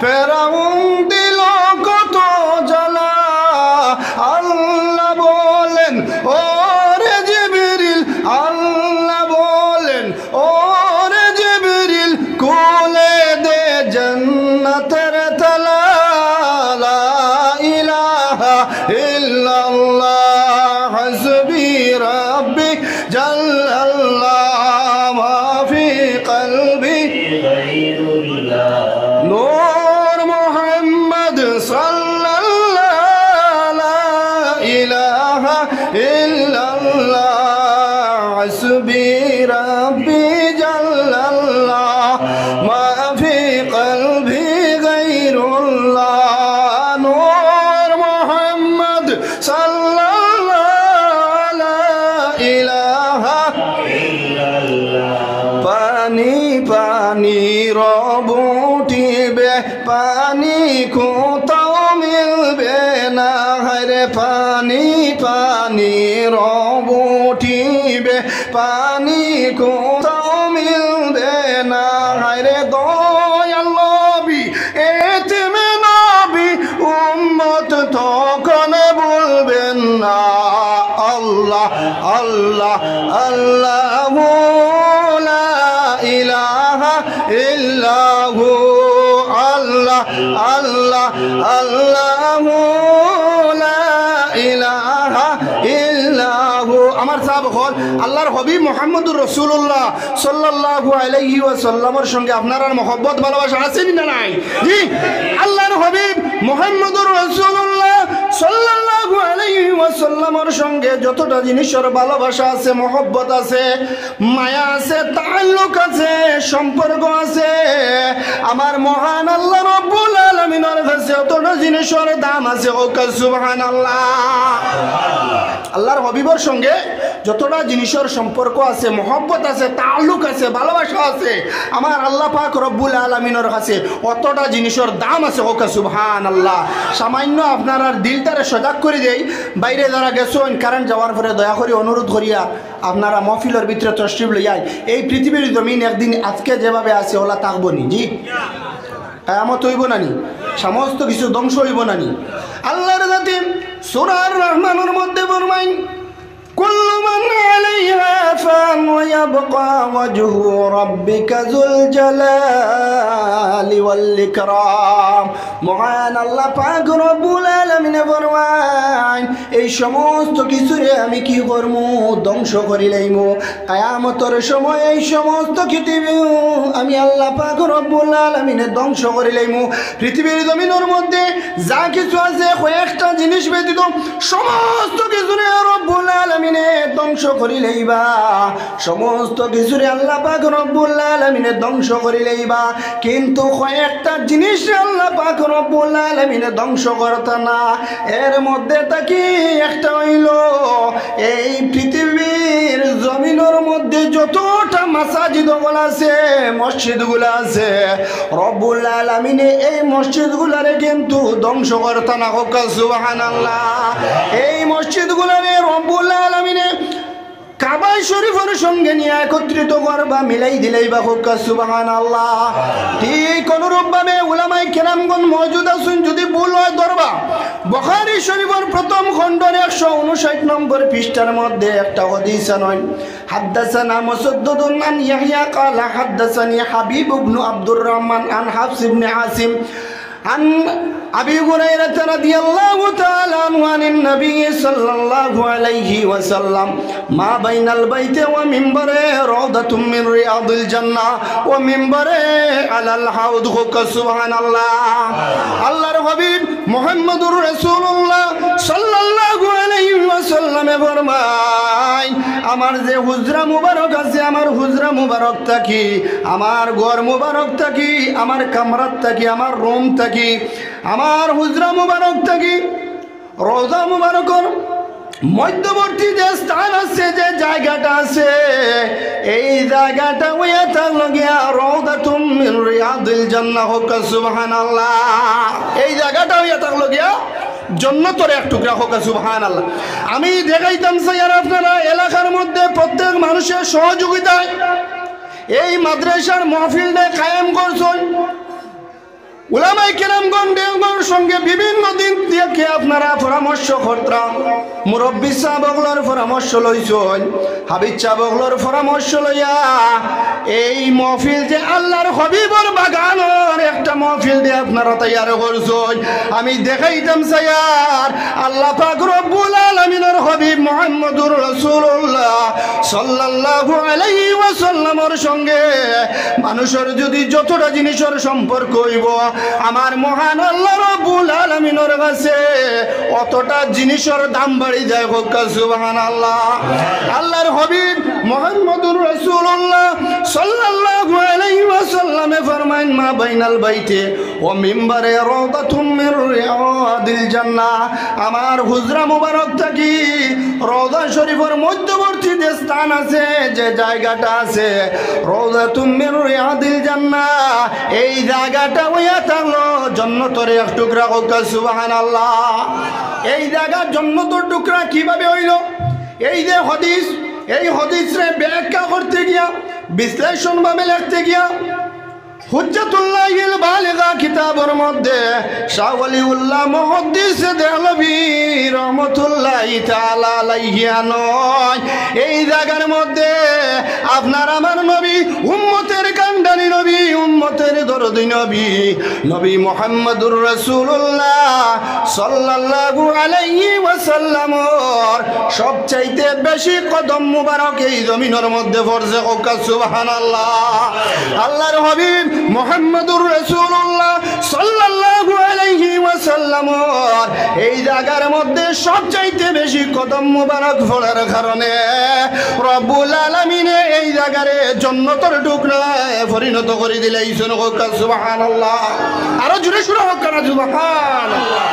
ফেরাউন দিল কত জ্বালা, আল্লাহ বলেন ও রে জিবরিল, আল্লাহ বলেন ও রে জিবরিল, কোলে দে জান্নাতের তালা। লা ইলাহা ইল্লাল্লাহ হাসবি রাব্বি জাল্লাল্লাহ মা ফি কলবি গায়রুল্লাহ। حسبي ربي جل الله ما في قلبي غير الله، نور محمد صلى الله، لا إله إلا الله، پانی پانی روبوٹی بے پانی کو تو مل بے نا ہر پانی پانی روبوٹی بے پانی کو تو مل بے نا ہر دو اللہ بھی اتمنا بھی امت تو کن بول بے نا اللہ اللہ اللہ لا إله إلا هو الله الله الله لا إله إلا هو أمر صاحب قول الله الحبيب محمد رسول الله صلى الله عليه وسلم شنگ আপনারা محبت ভালোবাসা আছে না নাই জি আল্লাহর হাবিব মুহাম্মদুর রাসূলুল্লাহ সাল্লাল্লাহু আলাইহি ওয়াসাল্লামের সঙ্গে যতটা জিনিসের ভালোবাসা আছে, محبت আছে, মায়া আছে, তাআল্লুক আছে, সম্পর্ক আছে, আমার মহান আল্লাহ রব্বুল আলামিনের কাছে যতটা জিনিসের দাম আছে ওকা সুবহানাল্লাহ। আল্লাহর হাবিবের সঙ্গে যতটা জিনিসের সম্পর্ক আছে, محبت আছে, তাআল্লুক আছে, ভালোবাসা আছে, আমার আল্লাহ পাক রব্বুল আলামিনের কাছে অতটা জিনিসের দাম আছে ওকা সুবহানাল্লাহ। সামান্য আপনারা দিলটারে সজাগ করে দেই, বাইরে যারা গেছেন কারেন্ট যাওয়ার পরে দয়া করে অনুরোধ করিয়া আপনারা মহফিলের ভিতরে তশরিফ লইয়াই এই পৃথিবীর জমিন একদিন আজকে যেভাবে আছে ওলা থাকবো নি জি, কিয়ামত হইব না নি, সমস্ত কিছু ধ্বংস হইব না নি। আল্লাহর জাতি সূরা আর রহমানের মধ্যে ফরমায় কুল্লু মান আলাইহা ফান ওয়া ইয়াবকা ওয়াজহু রাব্বিকা যুল জালালি ওয়াল ইকরাম। মহান আল্লাহ পাক রব্বুল আলামিন ফরমান এই সমস্ত কিছুরে আমি কি করব, ধ্বংস করে লইমু। কিয়ামতের সময় এই সমস্ত পৃথিবী আমি আল্লাহ পাক রব্বুল আলামিন ধ্বংস করে লইমু। পৃথিবীর জমিনের মধ্যে যা কিছু আছে কয়েকটা জিনিস ব্যতীত সমস্ত কিছুরে রব্বুল আলামিন ধ্বংস করিলেইবা, সমস্ত কিছুরে আল্লাহ পাক রব্বুল আলামিন ধ্বংস করিলেইবা, কিন্তু কয়েকটা জিনিস আল্লাহ পাক রব্বুল আলামিন ধ্বংস করতা না। এর মধ্যে তাকি একটা হইল এই পৃথিবীর জমিনের মধ্যে যতটা মসজিদগুলো আছে, মসজিদগুলো আছে রব্বুল আলামিন এই মসজিদগুলোরে কিন্তু ধ্বংস করতা না হোক সুবহানাল্লাহ। এই মসজিদগুলোরে রব্বুল আলামিনে কাবা শরীফের সঙ্গে নিয়ে একত্রিত করবা, মিলাই দিলেই বা হোক সুবহানাল্লাহ। ঠিক অনুরূপভাবে উলামায়ে কেরামগণ মওজুদ আছেন, যদি ভুল হয় ধরবা, বুখারী শরীফের প্রথম খণ্ডের 159 নম্বর পৃষ্ঠার মধ্যে একটা হাদিস নয় হাদাসানা মুসাদ্দাদুন আন ইয়াহইয়া ক্বালা হাদাসানি হাবিব ইবনে আব্দুর রহমান আন হাফস ইবনে আসিম عن أبي هريرة رضي الله تعالى عن النبي صلى الله عليه وسلم ما بين البيت ومنبره روضة من رياض الجنة ومنبره على الحوض سبحان الله الله الحبيب محمد رسول الله صلى الله عليه وسلم فرمائي আমার যে হুজরা মুবারক আছে, আমার হুজরা মুবারক থাকি, আমার ঘর মুবারক থাকি, আমার কামরা থাকি, আমার রুম থাকি, আমার হুজরা মুবারক থাকি, রওজা মুবারকর মধ্যবর্তী যে স্থান আছে, যে জায়গাটা আছে, এই জায়গাটা হইয়া থাকলো গিয়া রাউদাতুম মিন রিয়াদিল জান্নাহ সুবহানাল্লাহ। এই জায়গাটা হইয়া থাকলো গিয়া জন্নতের এক টুকরা হোক সুবহানাল্লাহ। আমি দেখাইতাম স্যার আপনারা এলাকার মধ্যে প্রত্যেক মানুষের সহযোগিতায় এই মাদ্রাসার মাহফিলটা কায়েম করছেন, উলামায়ে কেরামগণ দেওগণ সঙ্গে বিভিন্ন দিন থেকে আপনারা পরামর্শ করতাম মুরব্বি সাহাবগণের পরামর্শ লইছেন হাবিব সাহাবগণের পরামর্শ লইয়া এই মাহফিল যে আল্লাহর হাবিবের বাগানের একটা মাহফিল দিয়ে আপনারা তৈয়ার করছেন আমি দেখাইতাম স্যার আল্লাহ পাক রব্বুল আলামিনের হাবিব মুহাম্মদুর রাসূলুল্লাহ সাল্লাল্লাহু আলাইহি ওয়াসাল্লামের সঙ্গে মানুষের যদি যতটা জিনিসের সম্পর্ক হইব আমার মহান আল্লাহ রব্বুল আলামিনের কাছে অতটা জিনিসের দাম বাড়ি যায় হোক সুবহানাল্লাহ আল্লাহর হাবিব মুহাম্মদুর রাসূলুল্লাহ সাল্লাল্লাহু আলাইহি ওয়াসাল্লামে ফরমায়েন মা বাইনাল বাইতে ওয়া মিম্বারে রাওদাতুম মির রিয়াদিল জান্নাহ আমার হুজরা মুবারক থাকি রওজা শরীফের মধ্যবর্তী যে স্থান আছে যে জায়গাটা আছে রাওদাতুম মির রিয়াদিল জান্নাহ এই জায়গাটা জন্নতের এক টুকরা সুবহানাল্লাহ এই জায়গা জন্নতের টুকরা কিভাবে হইল এই যে হাদিস এই হাদিসে ব্যাখ্যা করতে গিয়া বিশ্লেষণভাবে লিখতে গিয়া হুজ্জাতুল্লাহিল বালিগা কিতাবের মধ্যে শাহ ওয়ালিউল্লাহ মুহাদ্দিস দেহলভী রাহমাতুল্লাহি তাআলা আলাইহি নয় এই জায়গার মধ্যে আপনার আমার নবী উম্মতের কান্ডানি নবী উম্মতের দরদি নবী নবী মুহাম্মদুর রাসূলুল্লাহ সাল্লাল্লাহু আলাইহি ওয়াসাল্লামর সবচাইতে বেশি কদম মুবারক এই জমিনের মধ্যে পড়ছে ওকা সুবহানাল্লাহ আল্লাহর হাবিব মুহাম্মদুর রাসূলুল্লাহ সাল্লাল্লাহু আলাইহি ওয়াসাল্লামর এই জায়গার মধ্যে সবচাইতে বেশি কদম মুবারক পড়ার কারণে রব্বুল আলামিনে এই জায়গারে জান্নাতের টুকরায় পরিণত করে দিলেন ওকা সুবহানাল্লাহ আরো জোরে সুরা হোক না সুবহানাল্লাহ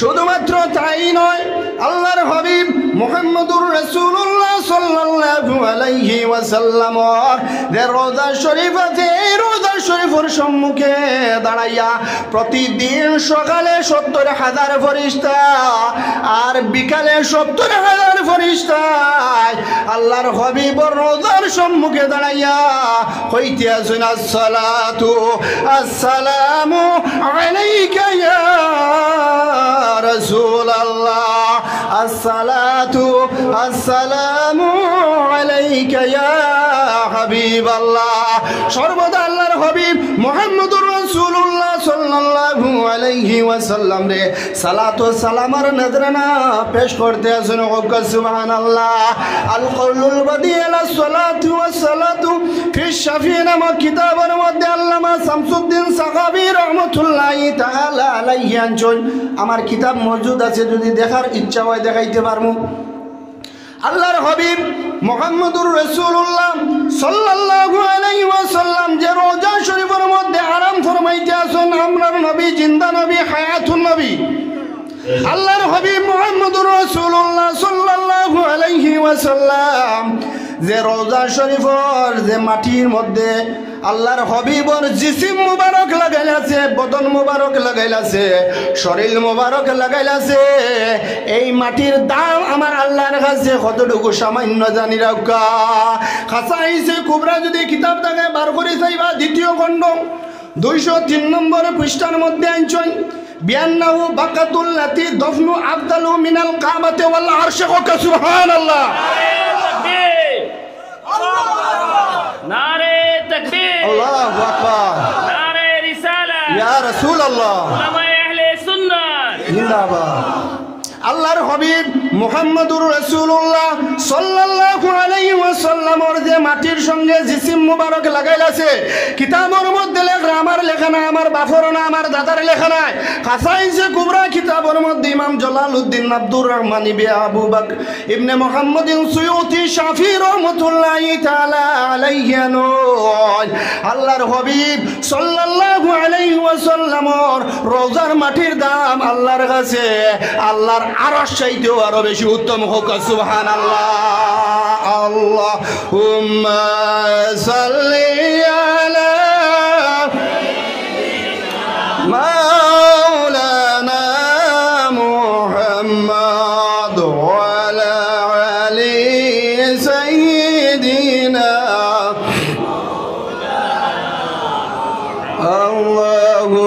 শুধুমাত্র তাই নয় আল্লাহর হাবিব মুহাম্মদুর রাসূলুল্লাহ সাল্লাল্লাহু আলাইহি ওয়াসাল্লামের যে রওজা শরীফতে এই রওজা শরীফের সম্মুখে দাঁড়াইয়া প্রতিদিন সকালে ৭০,০০০ ফেরেশতা আর বিকালে ৭০,০০০ ফেরেশতা আল্লাহর হাবিবের রওজার সম্মুখে দাঁড়াইয়া কইতে আছেন আসসালাতু আসসালামু আলাইকা ইয়া রাসূলুল্লাহ الصلاة السلام عليك يا حبيب الله شربت الله الحبيب محمد رسول الله صلى الله عليه وسلم রে সালাত ও সালামের নজরানা পেশ করতে আছেন ওয়াক সুবহানাল্লাহ আল কওলুল বাদিয়াল সালাতু ওয়া সালাতু ফি শাফিনা মা কিতাবের মধ্যে আল্লামা শামসুদ্দিন সাকাবী রাহমাতুল্লাহি তাআলা আলাইহি আনজন আমার কিতাব মজুদ আছে যদি দেখার ইচ্ছা হয় দেখাইতে পারমু আল্লাহর হাবিব মুহাম্মদুর রাসূলুল্লাহ সাল্লাল্লাহু আলাইহি ওয়াসাল্লাম যে রওজা শরীফের মধ্যে আরাম ফরমাইতে আছেন আমরার নবী জিন্দা নবী হায়াতুন নবী আল্লাহর হাবিব মুহাম্মদুর রাসূলুল্লাহ সাল্লাল্লাহু আলাইহি ওয়াসাল্লাম যে রওজা শরীফের যে মাটির মধ্যে আল্লাহর হাবিবর জিসিম মুবারক লাগাইলাছে বদন মুবারক লাগাইলাছে শরীর মুবারক লাগাইলাছে এই মাটির দাম আমার আল্লাহর কাছে কতটুকু সামান্য জানি রাখা খাসাইছে কুবরা যদি কিতাব থেকে বার করে চাইবা দ্বিতীয় খণ্ড ২০৩ নম্বর পৃষ্ঠার মধ্যে আনছেন বিআন্নাহু বাকাতুল লাতি দফনু আফদালু মিনাল কামাতে ওয়াল আরশি কা সুবহানাল্লাহ নারে تكبير الله اكبر نار رساله يا رسول الله علماء اهل السنه زنده‌باد আল্লাহর হাবিব মুহাম্মদুর রাসূলুল্লাহ সাল্লাল্লাহু আলাইহি ওয়াসাল্লামের যে মাটির সঙ্গে জিসিম মুবারক লাগাইলাছে কিতাবের মধ্যে লেখা আমার লেখা না আমার বাপর না আমার দাদার লেখা নাই খাসাইসে কুবরা কিতাবের মধ্যে ইমাম জালালউদ্দিন আব্দুর রহমান ইবনে আবু বকর ইবনে মুহাম্মদ সুয়ুতি শাফি রাহমাতুল্লাহি তাআলা আলাইহি আল্লাহর হাবিব সাল্লাল্লাহু আলাইহি ওয়াসাল্লামের রওজার মাটির দাম আল্লাহর কাছে আল্লাহর আরশ চাইতেও আরো বেশি উত্তম হোক সুবহানাল্লাহ আল্লাহুম্মা সাল্লি আলা মাওলানা মুহাম্মদ ওয়া আলা আলি সাইয়্যিদিনা মাওলানা আল্লাহু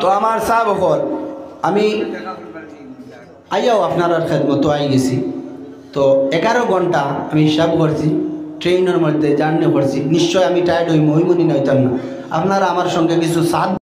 तो हमार साहब और अमी आया हूँ अपना रात खत्म तो आएगी सी तो एकारो घंटा अमी शब्द वर्षी ट्रेनर मरते जानने वर्षी निश्चय अमी टाइड हुई मोहिमुनी नहीं तमना अपना रामार शंकर की सुसाद